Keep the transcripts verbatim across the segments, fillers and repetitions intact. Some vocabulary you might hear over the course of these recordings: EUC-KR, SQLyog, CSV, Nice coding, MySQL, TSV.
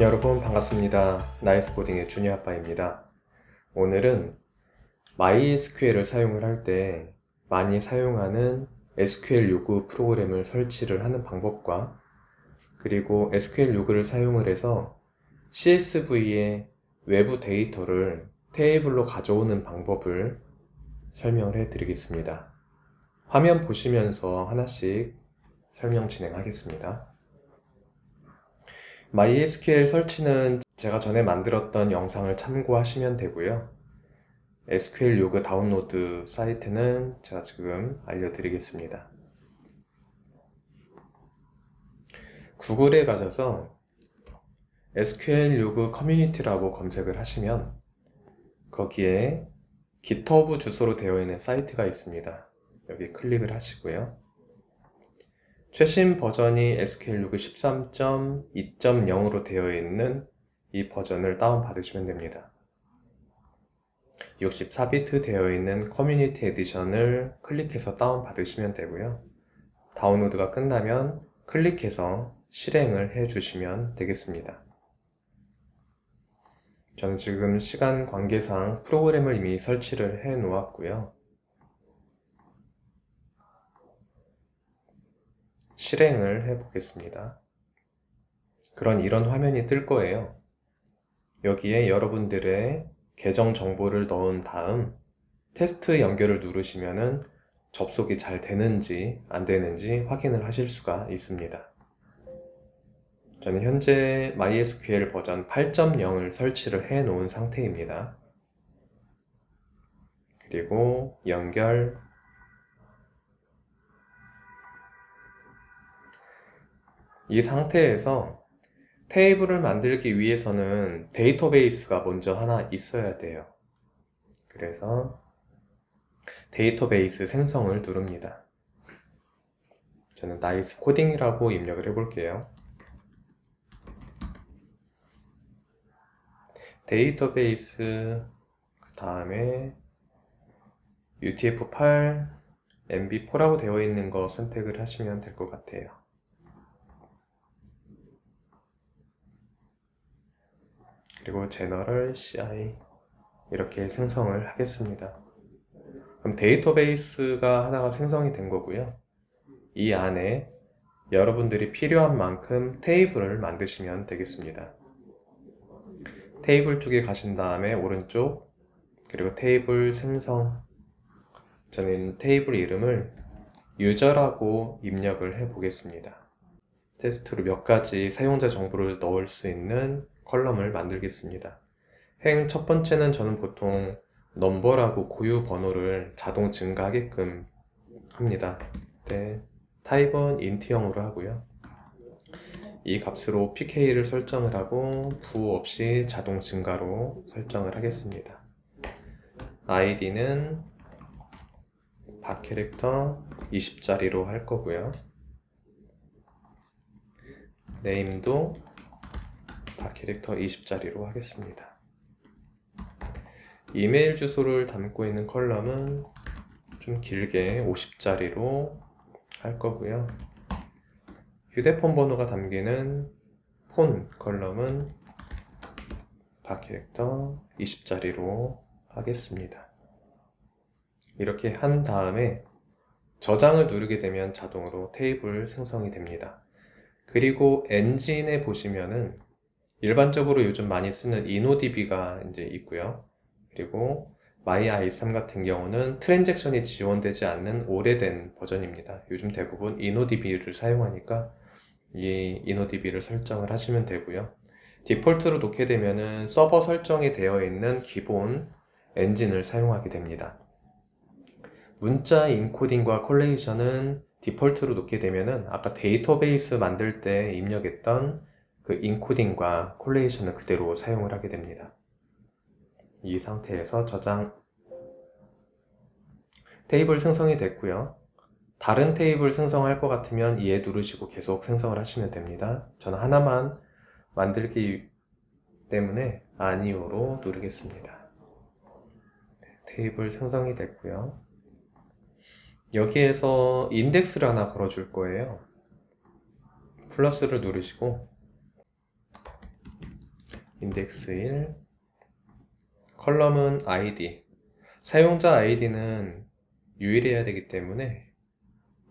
여러분 반갑습니다. 나이스코딩의 준이 아빠입니다. 오늘은 마이에스큐엘을 사용을 할 때 많이 사용하는 에스큐엘 요구 프로그램을 설치를 하는 방법과, 그리고 에스큐엘 요구를 사용을 해서 씨에스브이의 외부 데이터를 테이블로 가져오는 방법을 설명을 해 드리겠습니다. 화면 보시면서 하나씩 설명 진행하겠습니다. MySQL 설치는 제가 전에 만들었던 영상을 참고하시면 되고요. 에스큐엘 요구 다운로드 사이트는 제가 지금 알려드리겠습니다. 구글에 가셔서 에스큐엘 요구 커뮤니티라고 검색을 하시면 거기에 깃허브 주소로 되어 있는 사이트가 있습니다. 여기 클릭을 하시고요. 최신 버전이 에스큐엘yog 십삼 점 이 점 영으로 되어 있는 이 버전을 다운받으시면 됩니다. 육십사 비트 되어 있는 커뮤니티 에디션을 클릭해서 다운받으시면 되고요. 다운로드가 끝나면 클릭해서 실행을 해주시면 되겠습니다. 저는 지금 시간 관계상 프로그램을 이미 설치를 해 놓았고요. 실행을 해 보겠습니다. 그런 이런 화면이 뜰 거예요. 여기에 여러분들의 계정 정보를 넣은 다음 테스트 연결을 누르시면은 접속이 잘 되는지 안 되는지 확인을 하실 수가 있습니다. 저는 현재 MySQL 버전 팔 점 영을 설치를 해 놓은 상태입니다. 그리고 연결, 이 상태에서 테이블을 만들기 위해서는 데이터베이스가 먼저 하나 있어야 돼요. 그래서 데이터베이스 생성을 누릅니다. 저는 나이스 코딩이라고 입력을 해볼게요. 데이터베이스, 그 다음에 유티에프 에이트, 엠비 포라고 되어 있는 거 선택을 하시면 될 것 같아요. 그리고 제너럴, 씨아이 이렇게 생성을 하겠습니다. 그럼 데이터베이스가 하나가 생성이 된 거고요. 이 안에 여러분들이 필요한 만큼 테이블을 만드시면 되겠습니다. 테이블 쪽에 가신 다음에 오른쪽, 그리고 테이블 생성, 저는 테이블 이름을 유저라고 입력을 해 보겠습니다. 테스트로 몇 가지 사용자 정보를 넣을 수 있는 컬럼을 만들겠습니다. 행 첫 번째는 저는 보통 넘버라고 고유 번호를 자동 증가하게끔 합니다. 네, 타입은 인트형으로 하고요. 이 값으로 피케이를 설정을 하고 부호 없이 자동 증가로 설정을 하겠습니다. 아이디는 박 캐릭터 이십 자리로 할 거고요. 네임도 다 캐릭터 이십 자리로 하겠습니다. 이메일 주소를 담고 있는 컬럼은 좀 길게 오십 자리로 할 거고요. 휴대폰 번호가 담기는 폰 컬럼은 다 캐릭터 이십 자리로 하겠습니다. 이렇게 한 다음에 저장을 누르게 되면 자동으로 테이블 생성이 됩니다. 그리고 엔진에 보시면은 일반적으로 요즘 많이 쓰는 이노디비가 이제 있고요. 그리고 마이아이삼 같은 경우는 트랜잭션이 지원되지 않는 오래된 버전입니다. 요즘 대부분 이노디비를 사용하니까 이 이노디비를 설정을 하시면 되고요. 디폴트로 놓게 되면은 서버 설정이 되어 있는 기본 엔진을 사용하게 됩니다. 문자 인코딩과 콜레이션은 디폴트로 놓게 되면은 아까 데이터베이스 만들 때 입력했던 그 인코딩과 콜레이션을 그대로 사용을 하게 됩니다. 이 상태에서 저장, 테이블 생성이 됐고요. 다른 테이블 생성할 것 같으면 얘 누르시고 계속 생성을 하시면 됩니다. 저는 하나만 만들기 때문에 아니오로 누르겠습니다. 테이블 생성이 됐고요. 여기에서 인덱스를 하나 걸어줄 거예요. 플러스를 누르시고 인덱스 일, 컬럼은 아이디, 사용자 아이디는 유일해야 되기 때문에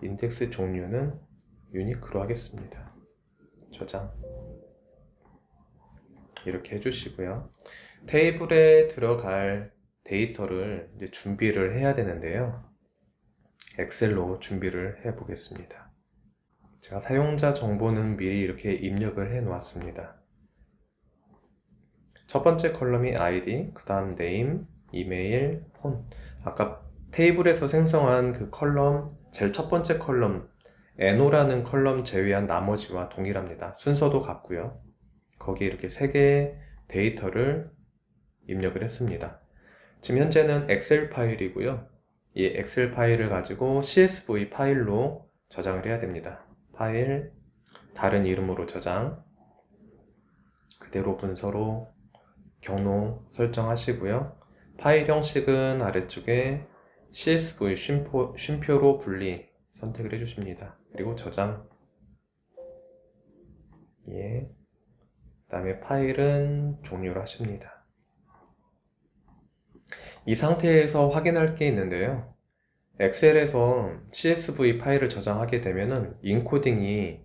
인덱스 종류는 유니크로 하겠습니다. 저장 이렇게 해주시고요. 테이블에 들어갈 데이터를 이제 준비를 해야 되는데요, 엑셀로 준비를 해 보겠습니다. 제가 사용자 정보는 미리 이렇게 입력을 해 놓았습니다. 첫 번째 컬럼이 아이디, 그 다음 네임, 이메일, 폰, 아까 테이블에서 생성한 그 컬럼, 제일 첫 번째 컬럼 엔오라는 컬럼 제외한 나머지와 동일합니다. 순서도 같고요. 거기에 이렇게 세 개의 데이터를 입력을 했습니다. 지금 현재는 엑셀 파일이고요. 이 엑셀 파일을 가지고 씨에스브이 파일로 저장을 해야 됩니다. 파일, 다른 이름으로 저장, 그대로 분서로 경로 설정하시고요. 파일 형식은 아래쪽에 씨에스브이 쉼표, 쉼표로 분리 선택을 해주십니다. 그리고 저장. 예. 그 다음에 파일은 종료를 하십니다. 이 상태에서 확인할 게 있는데요, 엑셀에서 씨에스브이 파일을 저장하게 되면은 인코딩이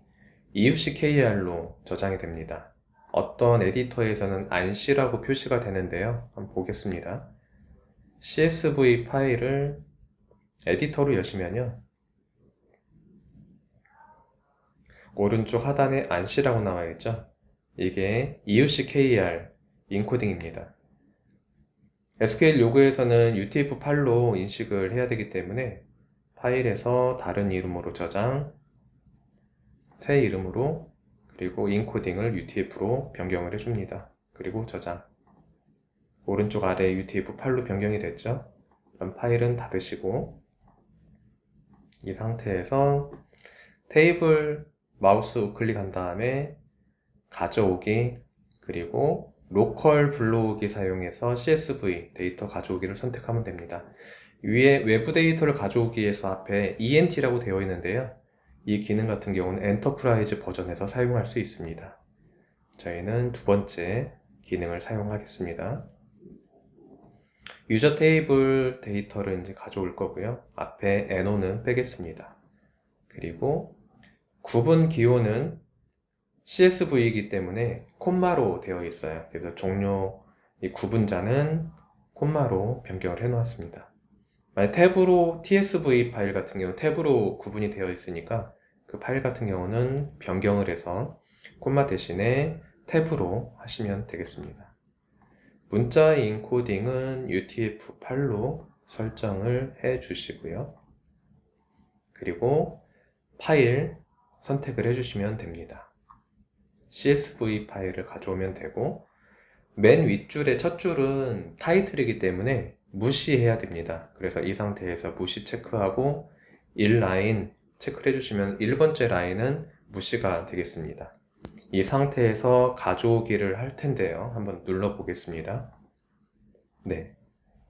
이유씨 케이알로 저장이 됩니다. 어떤 에디터에서는 안씨라고 표시가 되는데요, 한번 보겠습니다. 씨에스브이 파일을 에디터로 여시면요, 오른쪽 하단에 안씨라고 나와 있죠. 이게 이유씨 케이알 인코딩입니다. 에스큐엘 요구에서는 유티에프 에이트로 인식을 해야 되기 때문에 파일에서 다른 이름으로 저장, 새 이름으로, 그리고 인코딩을 유티에프로 변경을 해줍니다. 그리고 저장. 오른쪽 아래 유티에프 에이트로 변경이 됐죠. 그럼 파일은 닫으시고, 이 상태에서 테이블 마우스 우클릭한 다음에 가져오기, 그리고 로컬 불러오기 사용해서 씨에스브이 데이터 가져오기를 선택하면 됩니다. 위에 외부 데이터를 가져오기에서 앞에 이엔티라고 되어 있는데요, 이 기능 같은 경우는 엔터프라이즈 버전에서 사용할 수 있습니다. 저희는 두 번째 기능을 사용하겠습니다. 유저 테이블 데이터를 이제 가져올 거고요. 앞에 엔오는 빼겠습니다. 그리고 구분 기호는 씨에스브이이기 때문에 콤마로 되어 있어요. 그래서 종료, 이 구분자는 콤마로 변경을 해 놓았습니다. 만약 탭으로, 티에스브이 파일 같은 경우 탭으로 구분이 되어 있으니까 그 파일 같은 경우는 변경을 해서 콤마 대신에 탭으로 하시면 되겠습니다. 문자 인코딩은 유티에프 에이트로 설정을 해 주시고요. 그리고 파일 선택을 해 주시면 됩니다. 씨에스브이 파일을 가져오면 되고, 맨 윗줄의 첫 줄은 타이틀이기 때문에 무시해야 됩니다. 그래서 이 상태에서 무시 체크하고 일 라인 체크를 해주시면 일 번째 라인은 무시가 되겠습니다. 이 상태에서 가져오기를 할 텐데요, 한번 눌러 보겠습니다. 네,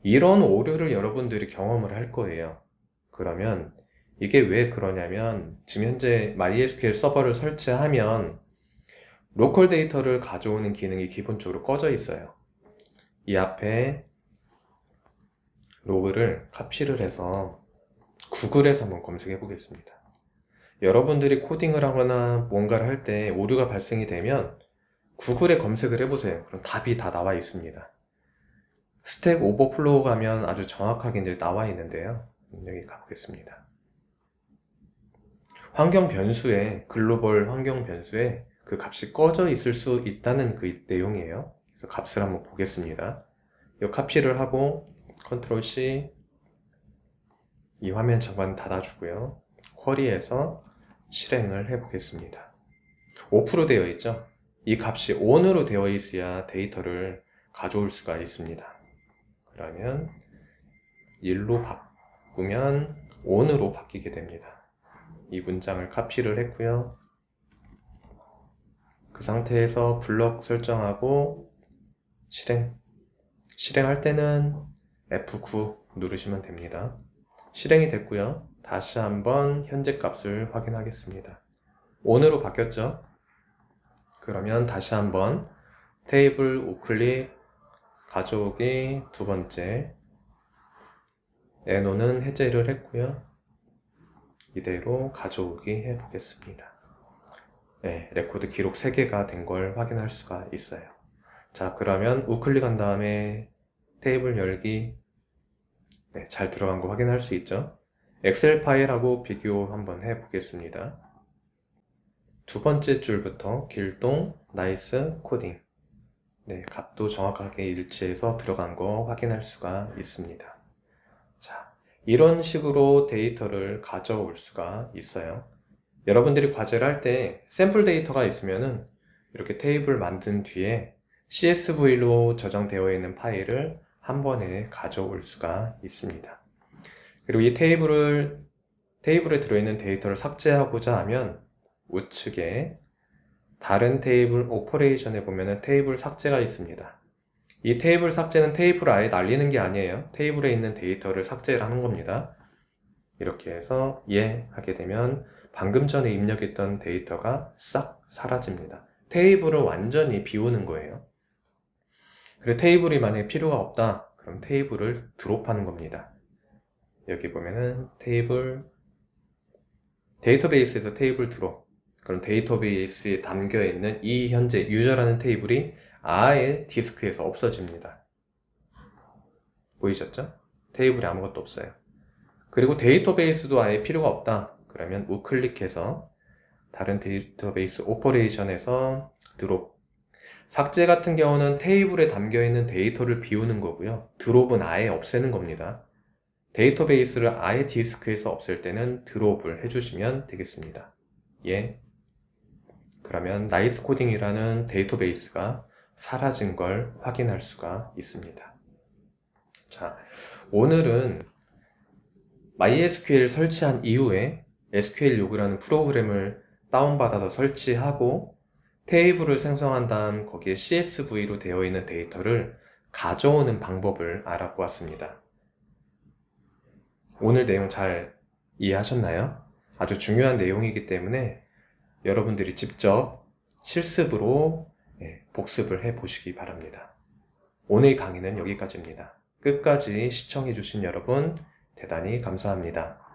이런 오류를 여러분들이 경험을 할 거예요. 그러면 이게 왜 그러냐면, 지금 현재 마이에스큐엘 서버를 설치하면 로컬 데이터를 가져오는 기능이 기본적으로 꺼져 있어요. 이 앞에 로그를 카피를 해서 구글에서 한번 검색해 보겠습니다. 여러분들이 코딩을 하거나 뭔가를 할 때 오류가 발생이 되면 구글에 검색을 해보세요. 그럼 답이 다 나와 있습니다. 스택 오버플로우 가면 아주 정확하게 이제 나와 있는데요, 여기 가보겠습니다. 환경 변수에, 글로벌 환경 변수에 그 값이 꺼져 있을 수 있다는 그 내용이에요. 그래서 값을 한번 보겠습니다. 이 카피를 하고 컨트롤 C, 이 화면 잠깐 닫아주고요. 쿼리에서 실행을 해 보겠습니다. 오프로 되어 있죠. 이 값이 온으로 되어 있어야 데이터를 가져올 수가 있습니다. 그러면 일로 바꾸면 온으로 바뀌게 됩니다. 이 문장을 카피를 했고요. 그 상태에서 블럭 설정하고 실행, 실행할 때는 에프 나인 누르시면 됩니다. 실행이 됐고요. 다시 한번 현재 값을 확인하겠습니다. 온으로 바뀌었죠. 그러면 다시 한번 테이블 우클릭, 가져오기 두 번째, 에노는 해제를 했고요. 이대로 가져오기 해보겠습니다. 네, 레코드 기록 세 개가 된 걸 확인할 수가 있어요. 자, 그러면 우클릭한 다음에 테이블 열기, 네, 잘 들어간 거 확인할 수 있죠. 엑셀 파일하고 비교 한번 해보겠습니다. 두 번째 줄부터 길동, 나이스, 코딩, 네, 값도 정확하게 일치해서 들어간 거 확인할 수가 있습니다. 자, 이런 식으로 데이터를 가져올 수가 있어요. 여러분들이 과제를 할 때 샘플 데이터가 있으면은 이렇게 테이블 만든 뒤에 씨에스브이로 저장되어 있는 파일을 한 번에 가져올 수가 있습니다. 그리고 이 테이블을, 테이블에 들어있는 데이터를 삭제하고자 하면 우측에 다른 테이블 오퍼레이션에 보면은 테이블 삭제가 있습니다. 이 테이블 삭제는 테이블을 아예 날리는 게 아니에요. 테이블에 있는 데이터를 삭제를 하는 겁니다. 이렇게 해서 예 하게 되면 방금 전에 입력했던 데이터가 싹 사라집니다. 테이블을 완전히 비우는 거예요. 그리고 테이블이 만약에 필요가 없다, 그럼 테이블을 드롭하는 겁니다. 여기 보면은 테이블, 데이터베이스에서 테이블 드롭. 그럼 데이터베이스에 담겨있는 이 현재 유저라는 테이블이 아예 디스크에서 없어집니다. 보이셨죠? 테이블에 아무것도 없어요. 그리고 데이터베이스도 아예 필요가 없다, 그러면 우클릭해서 다른 데이터베이스 오퍼레이션에서 드롭. 삭제 같은 경우는 테이블에 담겨있는 데이터를 비우는 거고요, 드롭은 아예 없애는 겁니다. 데이터베이스를 아예 디스크에서 없앨 때는 드롭을 해주시면 되겠습니다. 예, 그러면 나이스 코딩이라는 데이터베이스가 사라진 걸 확인할 수가 있습니다. 자, 오늘은 마이에스큐엘 설치한 이후에 에스큐엘요그라는 프로그램을 다운받아서 설치하고 테이블을 생성한 다음 거기에 씨에스브이로 되어 있는 데이터를 가져오는 방법을 알아보았습니다. 오늘 내용 잘 이해하셨나요? 아주 중요한 내용이기 때문에 여러분들이 직접 실습으로 복습을 해 보시기 바랍니다. 오늘 강의는 여기까지입니다. 끝까지 시청해 주신 여러분 대단히 감사합니다.